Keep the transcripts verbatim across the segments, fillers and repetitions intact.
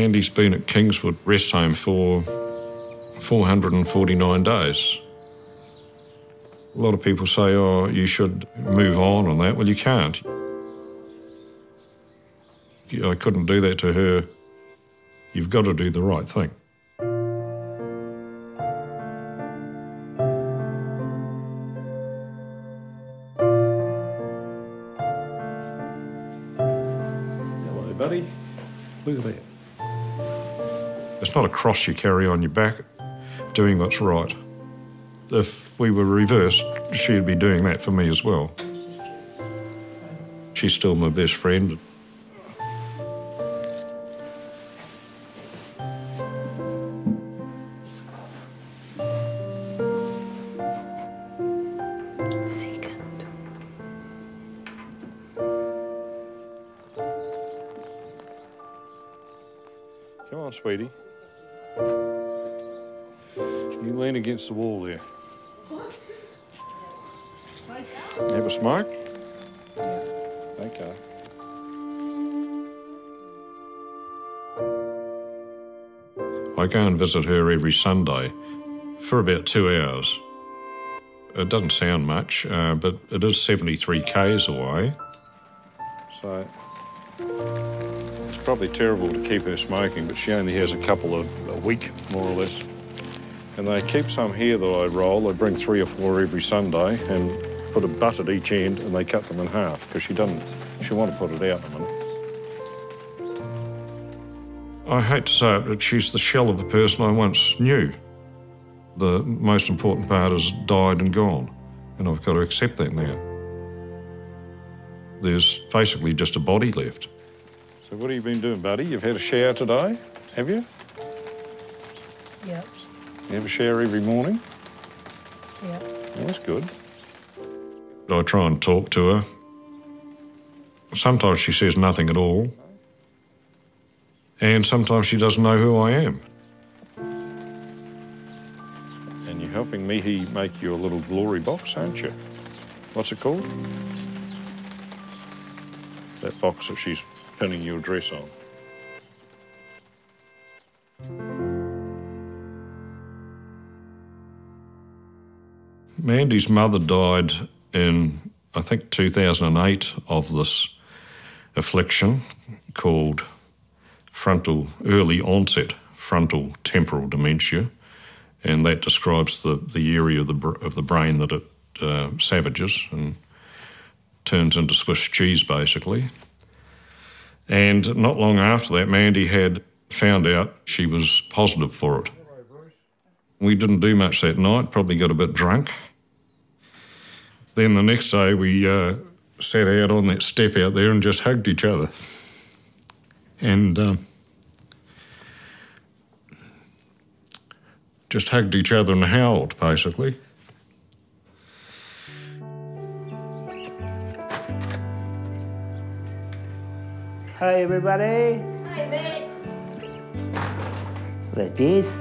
Andy's been at Kingswood Rest Home for four hundred and forty-nine days. A lot of people say, oh, you should move on on that. Well, you can't. I couldn't do that to her. You've got to do the right thing. Hello, buddy. Look at that. It's not a cross you carry on your back, doing what's right. If we were reversed, she'd be doing that for me as well. She's still my best friend. Second. Come on, sweetie. You lean against the wall there. Have a smoke? Yeah. Okay. I go and visit her every Sunday for about two hours. It doesn't sound much, uh, but it is seventy-three k's away. So it's probably terrible to keep her smoking, but she only has a couple of a week, more or less. And they keep some here that I roll. I bring three or four every Sunday and put a butt at each end, and they cut them in half because she doesn't, she want to put it out in a minute. I hate to say it, but she's the shell of a person I once knew. The most important part is died and gone, and I've got to accept that now. There's basically just a body left. So what have you been doing, buddy? You've had a shower today, have you? Yep. You have a shower every morning? Yeah. That's good. I try and talk to her. Sometimes she says nothing at all. And sometimes she doesn't know who I am. And you're helping me make your little glory box, aren't you? What's it called? That box that she's pinning your dress on. Mandy's mother died in, I think, two thousand eight of this affliction called frontal, early onset frontal temporal dementia, and that describes the, the area of the, of the brain that it uh, savages and turns into Swiss cheese, basically. And not long after that, Mandy had found out she was positive for it. We didn't do much that night, probably got a bit drunk. Then the next day we uh, sat out on that step out there and just hugged each other. And um, just hugged each other and howled, basically. Hi, everybody. Hi, Matt. Like this.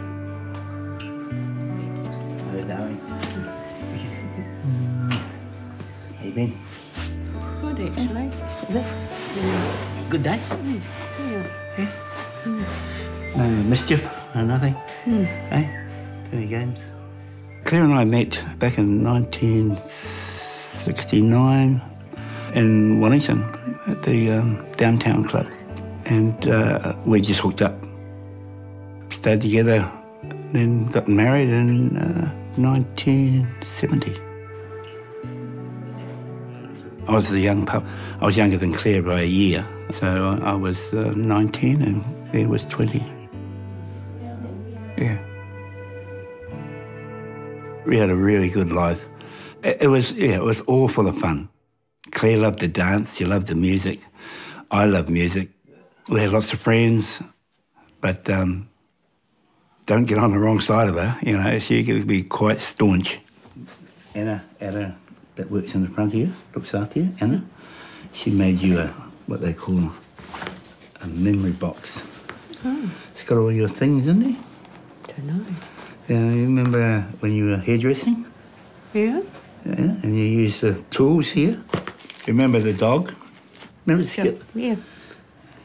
Good, actually. Good day? Mm. Yeah. Mm. No mischief or nothing? Mm. Eh? Plenty of games. Claire and I met back in nineteen sixty-nine in Wellington at the um, Downtown Club, and uh, we just hooked up. Stayed together, then got married in uh, nineteen seventy. I was a young pup. I was younger than Claire by a year, so I was uh, nineteen and Claire was twenty. Yeah. We had a really good life. It, it was, yeah, it was all full of fun. Claire loved to dance, she loved the music. I loved music. We had lots of friends, but um, don't get on the wrong side of her, you know, she could be quite staunch. Anna, Anna. That works in the front of you, looks after you, Anna. She made you a, what they call a memory box. Oh. It's got all your things in there. Don't know. Yeah, you remember when you were hairdressing? Yeah. Yeah, and you used the tools here. You remember the dog? Remember Skip? Skip? Yeah.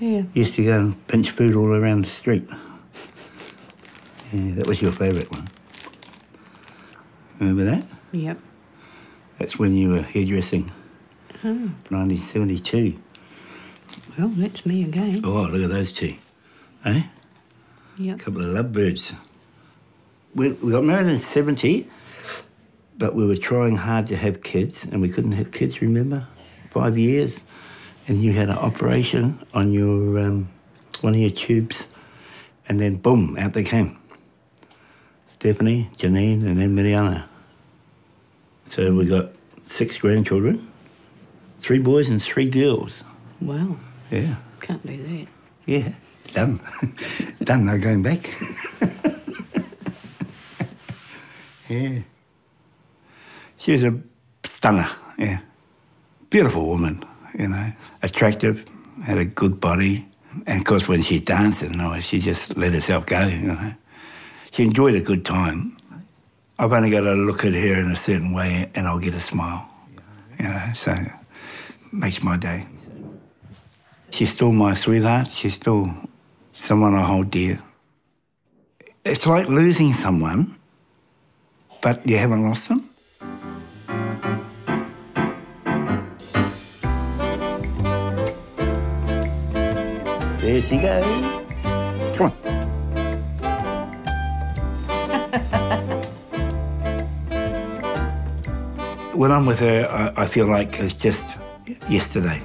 Yeah. You used to go and pinch food all around the street. Yeah, that was your favourite one. Remember that? Yep. That's when you were hairdressing. Oh. nineteen seventy-two. Well, that's me again. Oh, look at those two. Eh? Yep. A couple of lovebirds. We, we got married in seventy, but we were trying hard to have kids, and we couldn't have kids, remember? Five years. And you had an operation on your, um, one of your tubes, and then boom, out they came. Stephanie, Janine, and then Mariana. So we got six grandchildren, three boys and three girls. Wow. Yeah. Can't do that. Yeah, done. Done, no going back. Yeah. She was a stunner, yeah. Beautiful woman, you know, attractive, had a good body. And of course, when she danced, you know, she just let herself go, you know. She enjoyed a good time. I've only got to look at her in a certain way and I'll get a smile, you know, so it makes my day. She's still my sweetheart. She's still someone I hold dear. It's like losing someone, but you haven't lost them. There she goes. Come on. When I'm with her, I, I feel like it's just yesterday.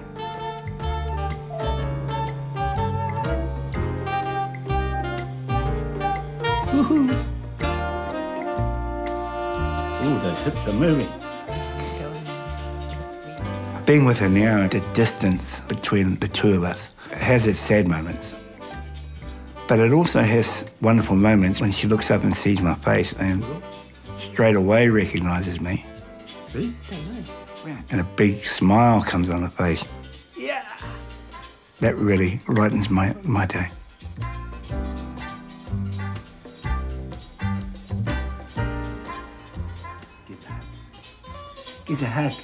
Hips are moving. Being with her now, the distance between the two of us, it has its sad moments. But it also has wonderful moments when she looks up and sees my face and straight away recognises me. Really? And a big smile comes on her face. Yeah. That really lightens my, my day. It's a hack.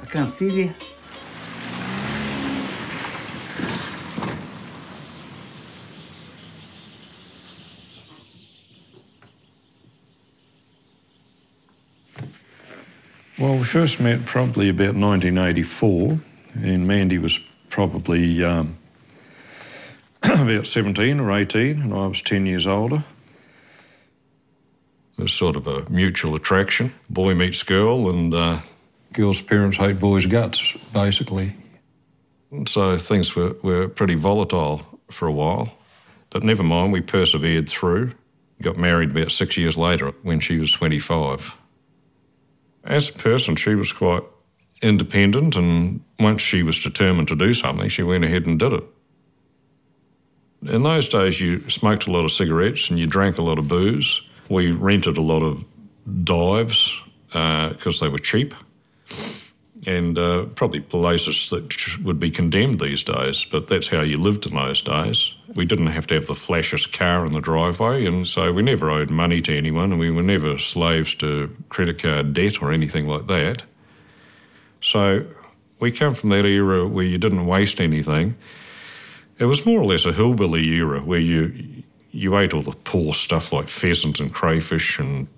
I can't feel you. Well, we first met probably about nineteen eighty-four, and Mandy was probably um, about seventeen or eighteen, and I was ten years older. There's sort of a mutual attraction. Boy meets girl, and uh, girls' parents hate boys' guts, basically. And so things were, were pretty volatile for a while. But never mind, we persevered through. Got married about six years later when she was twenty-five. As a person, she was quite independent, and once she was determined to do something, she went ahead and did it. In those days, you smoked a lot of cigarettes and you drank a lot of booze. We rented a lot of dives because uh, they were cheap, and uh, probably places that would be condemned these days, but that's how you lived in those days. We didn't have to have the flashiest car in the driveway, and so we never owed money to anyone, and we were never slaves to credit card debt or anything like that. So we come from that era where you didn't waste anything. It was more or less a hillbilly era where you... You ate all the poor stuff like pheasant and crayfish and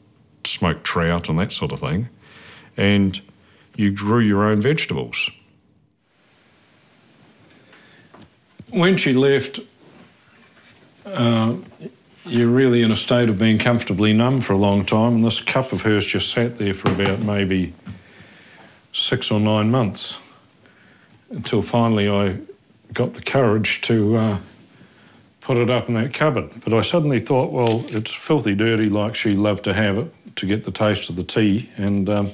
smoked trout and that sort of thing, and you grew your own vegetables. When she left, uh, you're really in a state of being comfortably numb for a long time, and this cup of hers just sat there for about maybe six or nine months until finally I got the courage to... Uh, put it up in that cupboard. But I suddenly thought, well, it's filthy dirty like she loved to have it to get the taste of the tea, and um,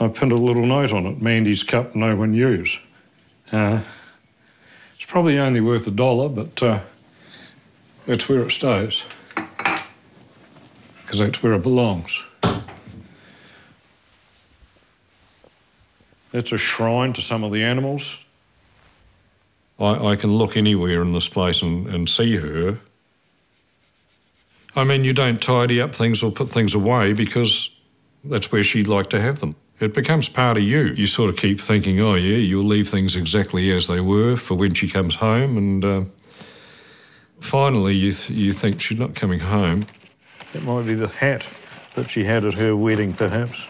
I pinned a little note on it, Mandy's cup no one use. Uh, it's probably only worth a dollar, but uh, that's where it stays, because that's where it belongs. That's a shrine to some of the animals. I, I can look anywhere in this place and, and see her. I mean, you don't tidy up things or put things away because that's where she'd like to have them. It becomes part of you. You sort of keep thinking, oh, yeah, you'll leave things exactly as they were for when she comes home. And uh, finally, you, th you think she's not coming home. It might be the hat that she had at her wedding, perhaps.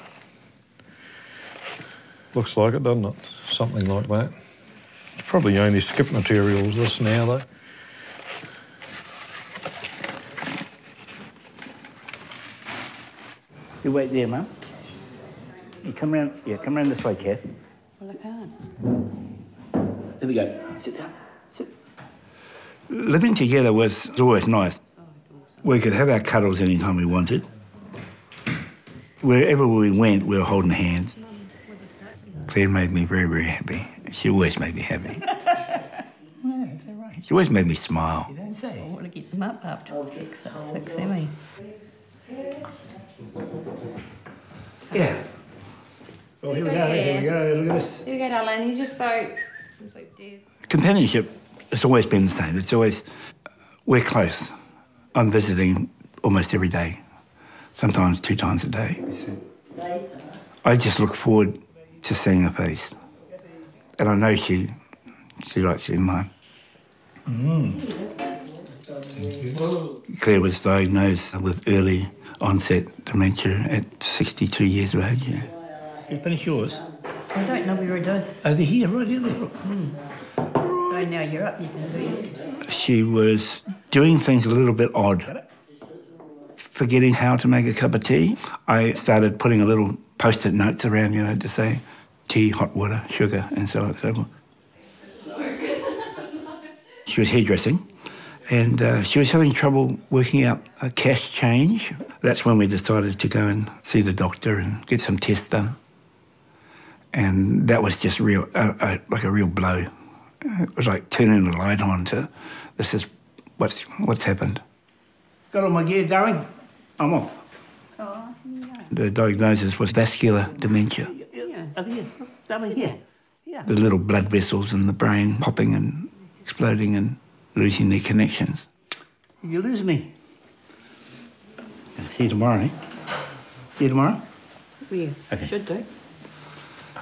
Looks like it, doesn't it? Something like that. It's probably only skip materials, this now, though. You wait there, Mum. You come round, yeah, come round this way, Kat. Well, I can't. There we go. Sit down. Sit. Living together was always nice. We could have our cuddles any time we wanted. Wherever we went, we were holding hands. Claire made me very, very happy. She always made me happy. No, they're right. She always made me smile. You don't say. I want to get them up after oh, six, oh, six, oh, anyway. Yeah. Oh, here we go, here we go, look at this. Here we go, darling, he's just so... so companionship has always been the same. It's always... We're close. I'm visiting almost every day, sometimes two times a day. I just look forward to seeing her face. And I know she, she likes it in mine. Mm. Claire was diagnosed with early onset dementia at sixty-two years of age, yeah. You finish yours? I don't know where it is. Over here, right here. Look. Mm. Right. So now you're up, you can do it. She was doing things a little bit odd. Forgetting how to make a cup of tea, I started putting a little post-it notes around, you know, to say tea, hot water, sugar, and so on and so forth. She was hairdressing, and uh, she was having trouble working out a cash change. That's when we decided to go and see the doctor and get some tests done. And that was just real, uh, uh, like a real blow. It was like turning the light on to, this is what's, what's happened. Got all my gear, darling. I'm off. Oh, yeah. The diagnosis was vascular dementia. Yeah. Over here, over here. Yeah. The little blood vessels in the brain popping and exploding and losing their connections. You lose me. See you tomorrow, eh? See you tomorrow? Yeah, okay. Should do.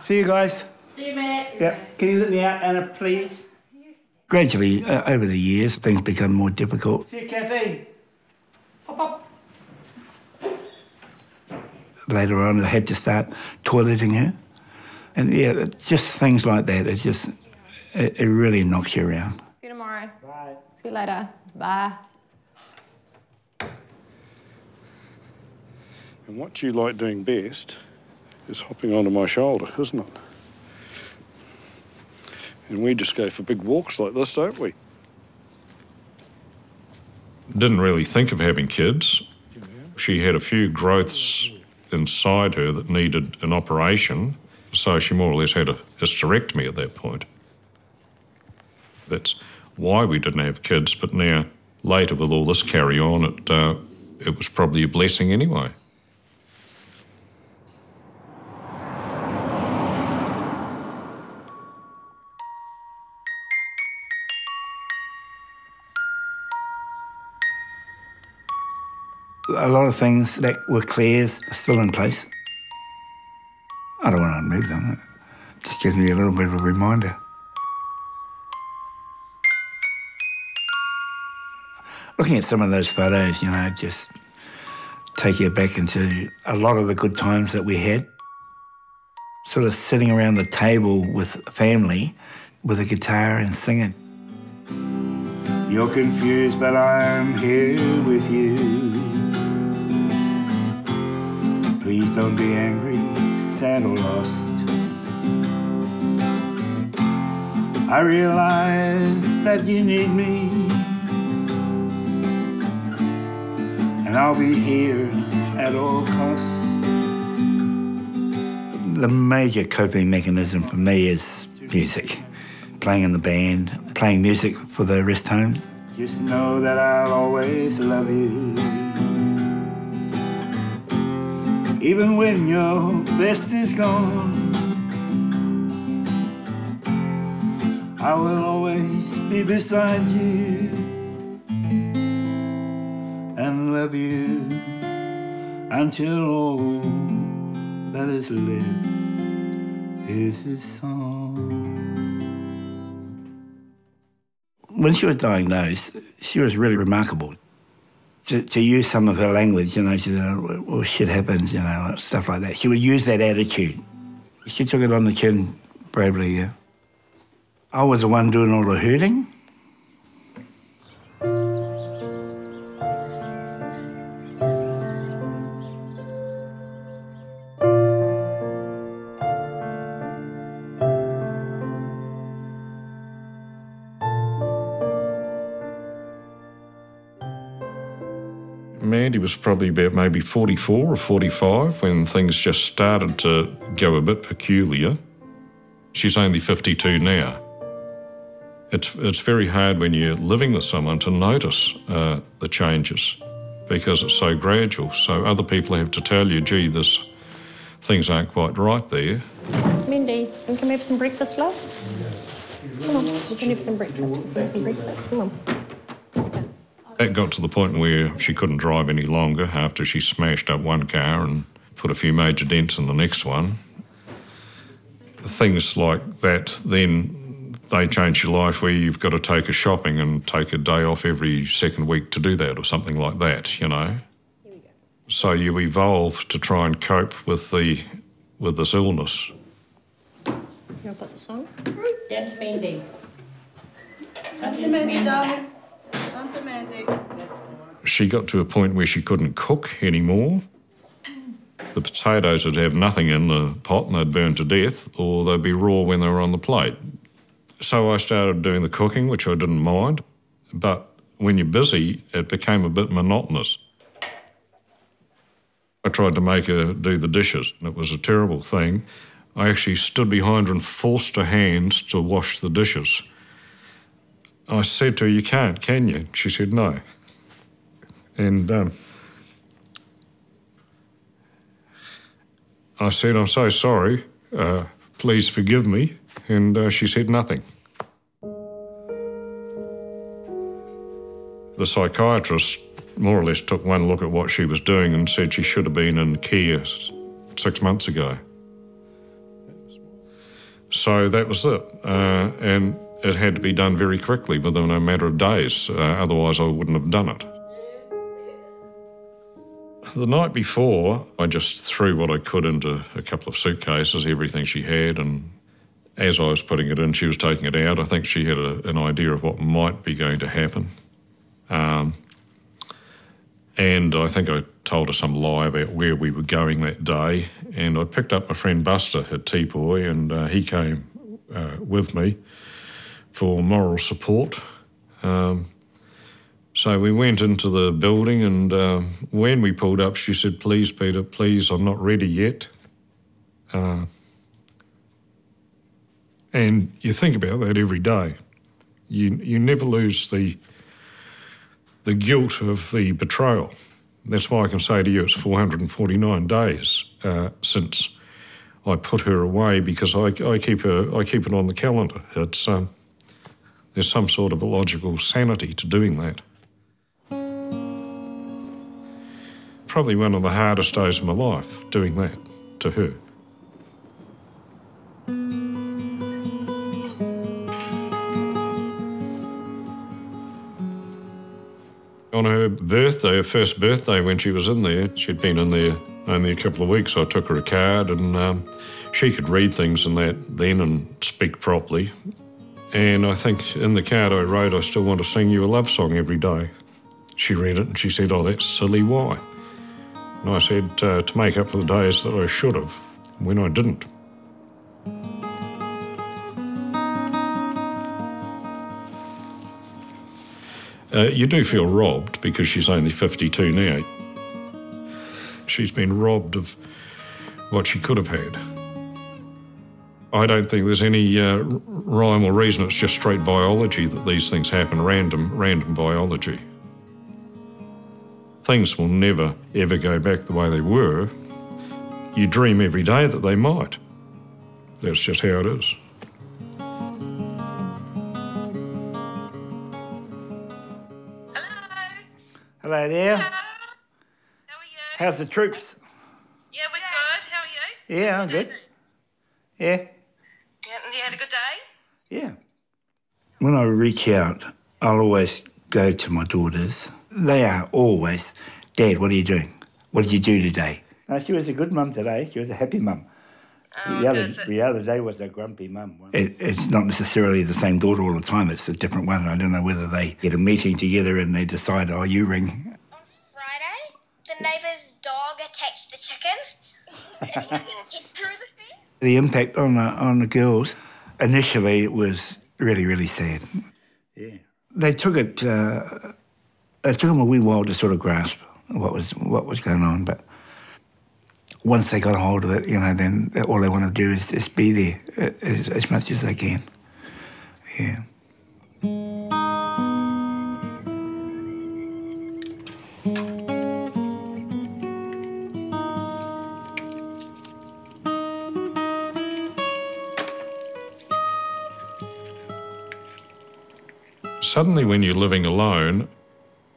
See you guys. See you, Matt. Yeah. Can you let me out, Anna, please? Gradually, uh, over the years, things become more difficult. See you, Kathy. Hop, hop. Later on, I had to start toileting her. And, yeah, just things like that. It just, it, it really knocks you around. See you tomorrow. Bye. See you later. Bye. And what you like doing best is hopping onto my shoulder, isn't it? And we just go for big walks like this, don't we? Didn't really think of having kids. She had a few growths inside her that needed an operation, so she more or less had a hysterectomy at that point. That's why we didn't have kids, but now, later with all this carry on, it, uh, it was probably a blessing anyway. A lot of things that were Claire's are still in place. I don't want to move them. It just gives me a little bit of a reminder. Looking at some of those photos, you know, just take you back into a lot of the good times that we had. Sort of sitting around the table with family with a guitar and singing. You're confused, but I'm here with you. Please don't be angry, sad or lost. I realize that you need me, and I'll be here at all costs. The major coping mechanism for me is music. Playing in the band, playing music for the rest home. Just know that I'll always love you. Even when your best is gone, I will always be beside you and love you until all that has lived is his song. When she was diagnosed, she was really remarkable. To, to use some of her language, you know, she said, well, shit happens, you know, stuff like that. She would use that attitude. She took it on the chin bravely, yeah. I was the one doing all the hurting. Mandy was probably about maybe forty-four or forty-five when things just started to go a bit peculiar. She's only fifty-two now. It's, it's very hard when you're living with someone to notice uh, the changes because it's so gradual. So other people have to tell you, gee, this, things aren't quite right there. Mindy, can we have some breakfast, love? Come on, we can have some breakfast. We can have some breakfast, come on. It got to the point where she couldn't drive any longer after she smashed up one car and put a few major dents in the next one. Things like that, then they change your life where you've got to take her shopping and take a day off every second week to do that or something like that, you know. So you evolve to try and cope with, the, with this illness. Can I put this on? That's Mandy. That's Mandy, darling. She got to a point where she couldn't cook anymore. The potatoes would have nothing in the pot and they'd burn to death, or they'd be raw when they were on the plate. So I started doing the cooking, which I didn't mind, but when you're busy, it became a bit monotonous. I tried to make her do the dishes, and it was a terrible thing. I actually stood behind her and forced her hands to wash the dishes. I said to her, you can't, can you? She said, no. And um, I said, I'm so sorry, uh, please forgive me. And uh, she said nothing. The psychiatrist more or less took one look at what she was doing and said she should have been in care six months ago. So that was it. Uh, and it had to be done very quickly, within a matter of days, uh, otherwise I wouldn't have done it. The night before, I just threw what I could into a couple of suitcases, everything she had, and as I was putting it in, she was taking it out. I think she had a, an idea of what might be going to happen. Um, and I think I told her some lie about where we were going that day, and I picked up my friend Buster at Te Poi, and uh, he came uh, with me for moral support. Um, so we went into the building, and uh, when we pulled up, she said, please, Peter, please, I'm not ready yet. Uh, and you think about that every day. You, you never lose the, the guilt of the betrayal. That's why I can say to you it's four hundred forty-nine days uh, since I put her away, because I, I, keep, her, I keep it on the calendar. It's... Um, There's some sort of illogical sanity to doing that. Probably one of the hardest days of my life, doing that to her. On her birthday, her first birthday, when she was in there, she'd been in there only a couple of weeks, so I took her a card, and um, she could read things and that then and speak properly. And I think in the card I wrote, I still want to sing you a love song every day. She read it and she said, oh, that's silly, why? And I said, uh, to make up for the days that I should have, when I didn't. Uh, you do feel robbed because she's only fifty-two now. She's been robbed of what she could have had. I don't think there's any uh, rhyme or reason. It's just straight biology that these things happen, random, random biology. Things will never, ever go back the way they were. You dream every day that they might. That's just how it is. Hello. Hello there. Hello. How are you? How's the troops? Yeah, we're good. How are you? Yeah, I'm good. Yeah. Yeah, and you had a good day? Yeah. When I reach out, I'll always go to my daughters. They are always, Dad, what are you doing? What did you do today? No, she was a good mum today. She was a happy mum. Oh, the, other, the other day was a grumpy mum. It, it's not necessarily the same daughter all the time. It's a different one. I don't know whether they get a meeting together and they decide, oh, you ring. On Friday, the neighbour's dog attacked the chicken. And he head through the fence. The impact on the, on the girls, initially it was really, really sad. Yeah. They took it, uh, it took them a wee while to sort of grasp what was, what was going on, but once they got a hold of it, you know, then all they want to do is, is be there as, as much as they can. Yeah. Suddenly, when you're living alone,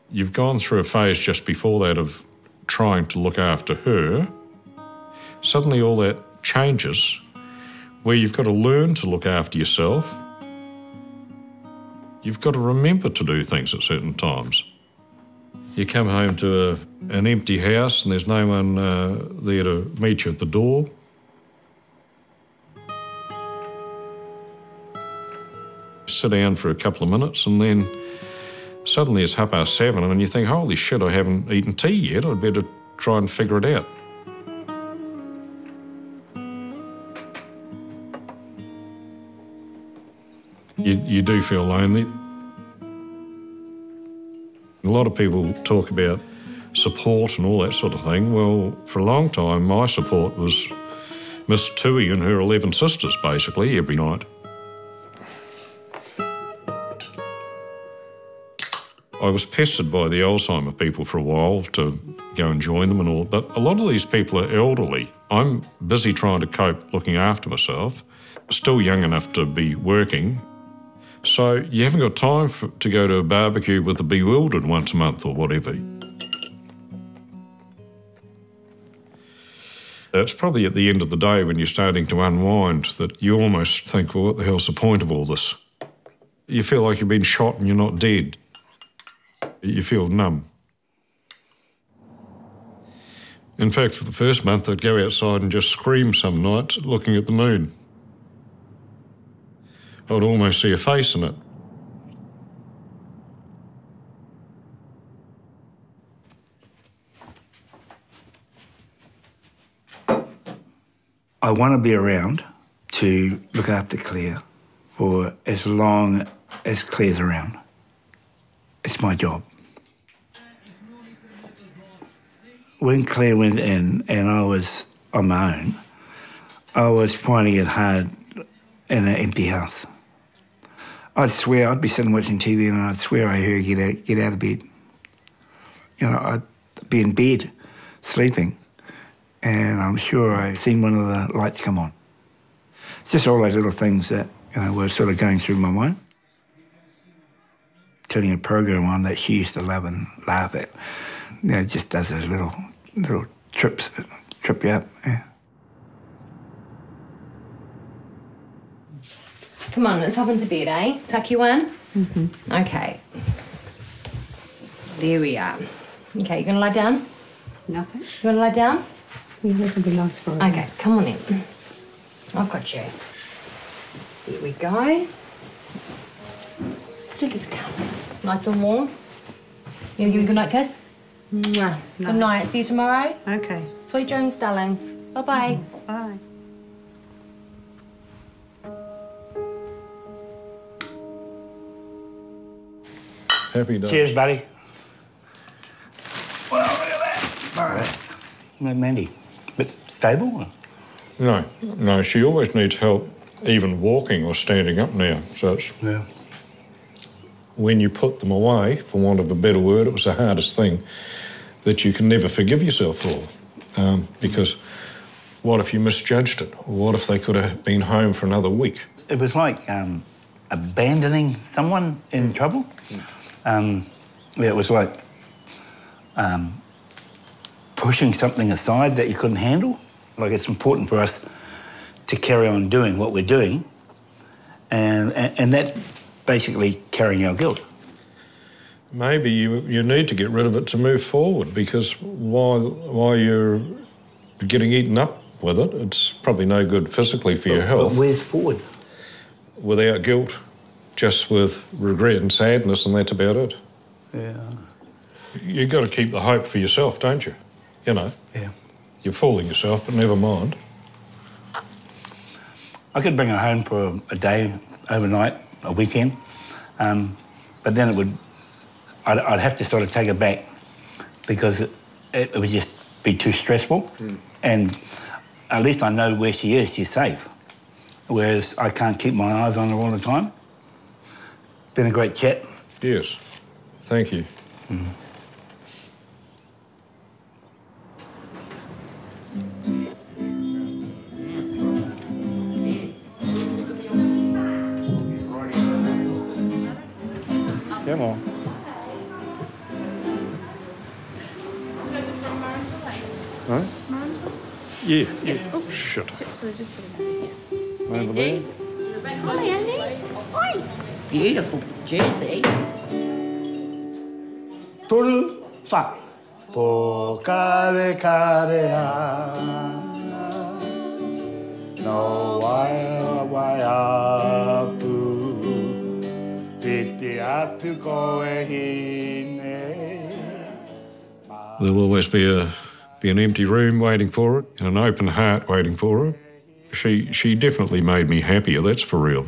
you've gone through a phase just before that of trying to look after her. Suddenly all that changes, where you've got to learn to look after yourself. You've got to remember to do things at certain times. You come home to a, an empty house and there's no one uh, there to meet you at the door. Sit down for a couple of minutes and then suddenly it's half past seven and you think, holy shit, I haven't eaten tea yet, I'd better try and figure it out. You, you do feel lonely. A lot of people talk about support and all that sort of thing. Well, for a long time, my support was Miss Tui and her eleven sisters, basically, every night. I was pestered by the Alzheimer people for a while to go and join them and all, but a lot of these people are elderly. I'm busy trying to cope looking after myself, still young enough to be working. So you haven't got time for, to go to a barbecue with the bewildered once a month or whatever. It's probably at the end of the day when you're starting to unwind that you almost think, well, what the hell's the point of all this? You feel like you've been shot and you're not dead. You feel numb. In fact, for the first month, I'd go outside and just scream some nights looking at the moon. I'd almost see a face in it. I want to be around to look after Claire for as long as Claire's around. It's my job. When Claire went in and I was on my own, I was finding it hard in an empty house. I'd swear, I'd be sitting watching T V and I'd swear I heard her get out, get out of bed. You know, I'd be in bed, sleeping, and I'm sure I'd seen one of the lights come on. It's just all those little things that, you know, were sort of going through my mind. Turning a program on that she used to love and laugh at. You know, it just does those little, little trips that trip you up, yeah. Come on, let's hop into bed, eh? Tuck you in? Mm-hmm. Okay. There we are. Okay, you gonna lie down? Nothing. You wanna lie down? That would be nice for us. Okay, come on in. I've got you. There we go. Put your legs down. Nice and warm. You wanna give me a good night kiss? Mwah. Good night. See you tomorrow. Okay. Sweet dreams, darling. Bye-bye. Mm-hmm. Bye. Happy day. Cheers, buddy. Well, look at that. All right. No, Mandy, a bit stable? No, no, she always needs help even walking or standing up now. So it's... Yeah. When you put them away, for want of a better word, it was the hardest thing that you can never forgive yourself for. Um, because what if you misjudged it? What if they could have been home for another week? It was like um, abandoning someone in trouble. Mm. Um, yeah, it was like um, pushing something aside that you couldn't handle. Like, it's important for us to carry on doing what we're doing, and, and, and that's basically carrying our guilt. Maybe you, you need to get rid of it to move forward, because while, while you're getting eaten up with it, it's probably no good physically for but, your health. But where's forward? Without guilt, just with regret and sadness, and that's about it. Yeah. You've got to keep the hope for yourself, don't you? You know? Yeah. You're fooling yourself, but never mind. I could bring her home for a day, overnight, a weekend, um, but then it would... I'd, I'd have to sort of take her back, because it, it would just be too stressful. Mm. And at least I know where she is, she's safe. Whereas I can't keep my eyes on her all the time. Been a great chat. Yes. Thank you. Mm. Come on. Huh? Yeah, yeah. Oh, shit. So we're just sitting over here. Over there. Hi, Andy. Hi. Beautiful jersey. Toru fa. Pokare kare ha. No waya waya pu. Piti atu koe hine. There'll always be a... be an empty room waiting for it, and an open heart waiting for her. She, she definitely made me happier, that's for real.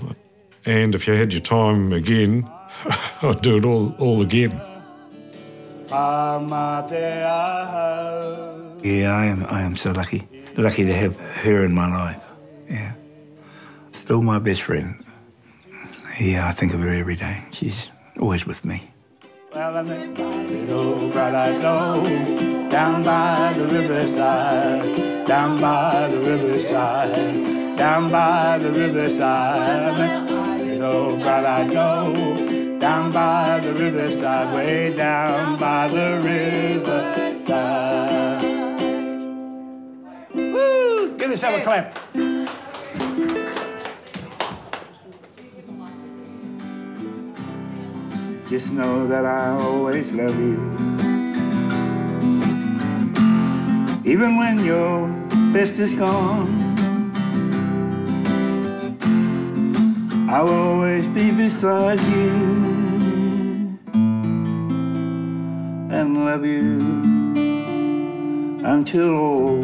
And if you had your time again, I'd do it all, all again. Yeah, I am, I am so lucky. Lucky to have her in my life, yeah. Still my best friend. Yeah, I think of her every day. She's always with me. Well, I met my little brother Joe, down by the riverside, down by the riverside, down by the riverside. I met my little brother Joe, down by the riverside, way down by the riverside. Woo! Give yourself a clap. Just know that I always love you, even when your best is gone. I'll always be beside you and love you until all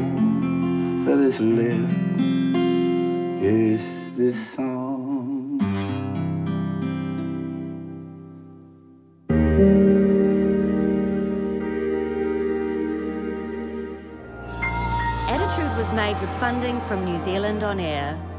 that is left is this song. Funding from New Zealand on Air.